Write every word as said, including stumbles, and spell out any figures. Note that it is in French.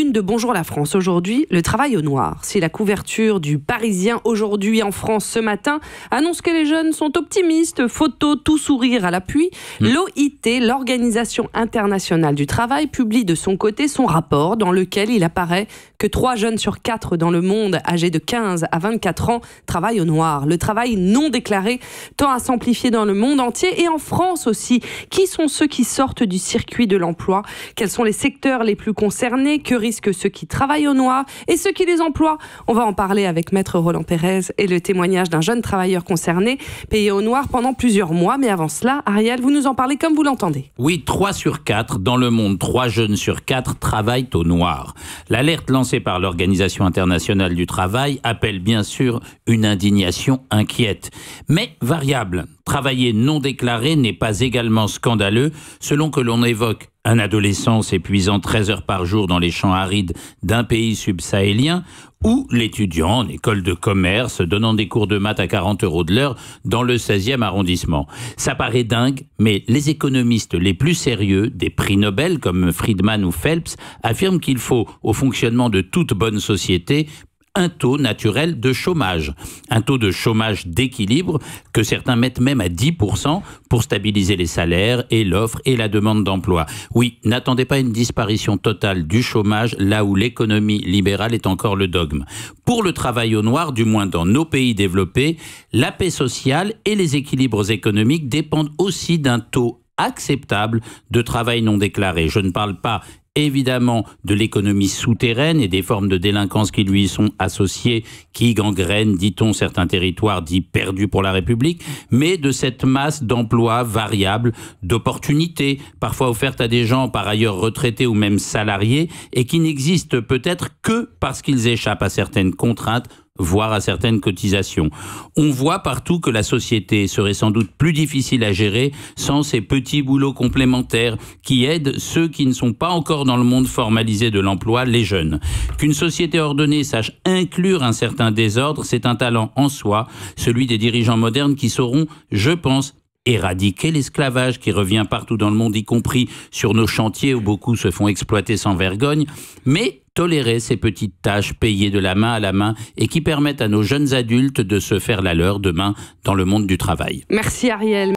une de Bonjour la France aujourd'hui, le travail au noir. C'est la couverture du Parisien Aujourd'hui en France ce matin. Annonce que les jeunes sont optimistes, photos, tout sourire à l'appui. Mmh. L'O I T, l'Organisation internationale du travail, publie de son côté son rapport dans lequel il apparaît que trois jeunes sur quatre dans le monde âgés de quinze à vingt-quatre ans travaillent au noir. Le travail non déclaré tend à s'amplifier dans le monde entier et en France aussi. Qui sont ceux qui sortent du circuit de l'emploi? Quels sont les secteurs les plus concernés? Que risquent ceux qui travaillent au noir et ceux qui les emploient? On va en parler avec Maître Roland Pérez et le témoignage d'un jeune travailleur concerné, payé au noir pendant plusieurs mois. Mais avant cela, Ariel, vous nous en parlez comme vous l'entendez. Oui, trois sur quatre dans le monde, trois jeunes sur quatre travaillent au noir. L'alerte lancée par l'Organisation internationale du travail appelle bien sûr une indignation inquiète, mais variable. Travailler non déclaré n'est pas également scandaleux, selon que l'on évoque un adolescent s'épuisant treize heures par jour dans les champs arides d'un pays subsahélien, ou l'étudiant en école de commerce donnant des cours de maths à quarante euros de l'heure dans le seizième arrondissement. Ça paraît dingue, mais les économistes les plus sérieux, des prix Nobel comme Friedman ou Phelps, affirment qu'il faut, au fonctionnement de toute bonne société, un taux naturel de chômage, un taux de chômage d'équilibre que certains mettent même à dix pour cent pour stabiliser les salaires et l'offre et la demande d'emploi. Oui, n'attendez pas une disparition totale du chômage là où l'économie libérale est encore le dogme. Pour le travail au noir, du moins dans nos pays développés, la paix sociale et les équilibres économiques dépendent aussi d'un taux acceptable de travail non déclaré. Je ne parle pas évidemment de l'économie souterraine et des formes de délinquance qui lui sont associées, qui gangrènent, dit-on, certains territoires dits perdus pour la République, mais de cette masse d'emplois variables, d'opportunités, parfois offertes à des gens par ailleurs retraités ou même salariés, et qui n'existent peut-être que parce qu'ils échappent à certaines contraintes, voire à certaines cotisations. On voit partout que la société serait sans doute plus difficile à gérer sans ces petits boulots complémentaires qui aident ceux qui ne sont pas encore dans le monde formalisé de l'emploi, les jeunes. Qu'une société ordonnée sache inclure un certain désordre, c'est un talent en soi, celui des dirigeants modernes qui sauront, je pense, éradiquer l'esclavage qui revient partout dans le monde, y compris sur nos chantiers où beaucoup se font exploiter sans vergogne, mais tolérer ces petites tâches payées de la main à la main et qui permettent à nos jeunes adultes de se faire la leur demain dans le monde du travail. Merci Ariel.